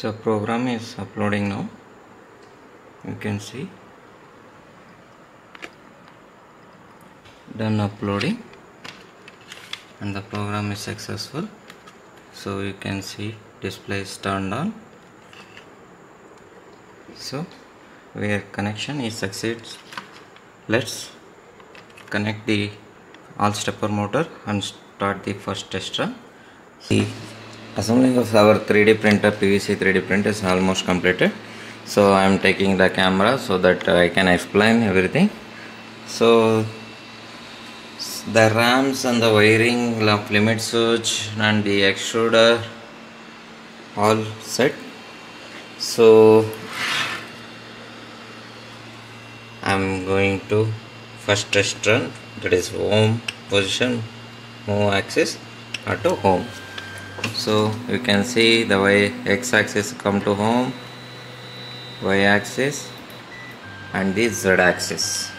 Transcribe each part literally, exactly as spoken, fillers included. So program is uploading now, you can see. Done uploading and the program is successful. So you can see display is turned on. So where connection is succeeds, let's connect the all stepper motor and start the first test run. The assembling of our three D printer, P V C three D printer, is almost completed. So I am taking the camera so that I can explain everything. So the rams and the wiring, lamp limit switch and the extruder all set. So I am going to first test run, that is home position, move axis to home. So you can see the way x axis come to home, y axis and the z axis.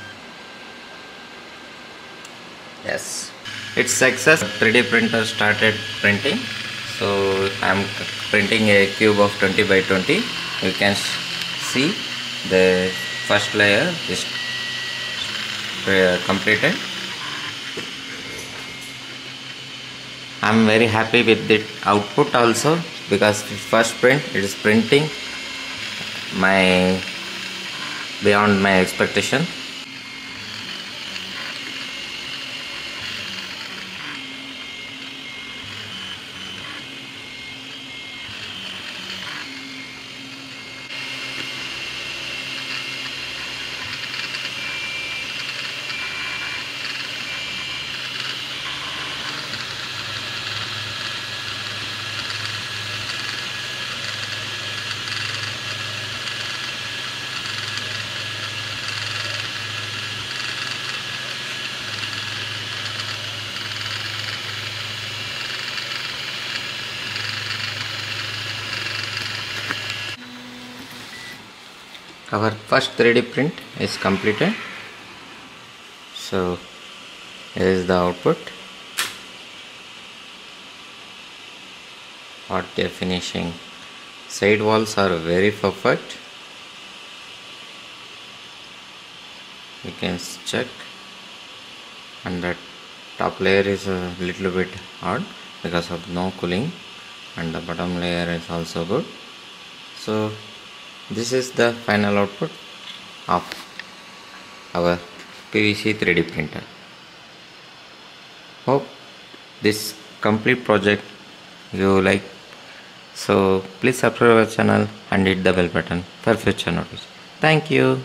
Yes, it's success. three D printer started printing. So I'm printing a cube of twenty by twenty. You can see the first layer is completed. I'm very happy with the output also, because first print it is printing my beyond my expectation. Our first three D print is completed. So here is the output, what they are finishing. Side walls are very perfect, you can check, and the top layer is a little bit hard because of no cooling, and the bottom layer is also good. So this is the final output of our P V C three D printer. Hope this complete project you like. So please subscribe our channel and hit the bell button for future notice. Thank you.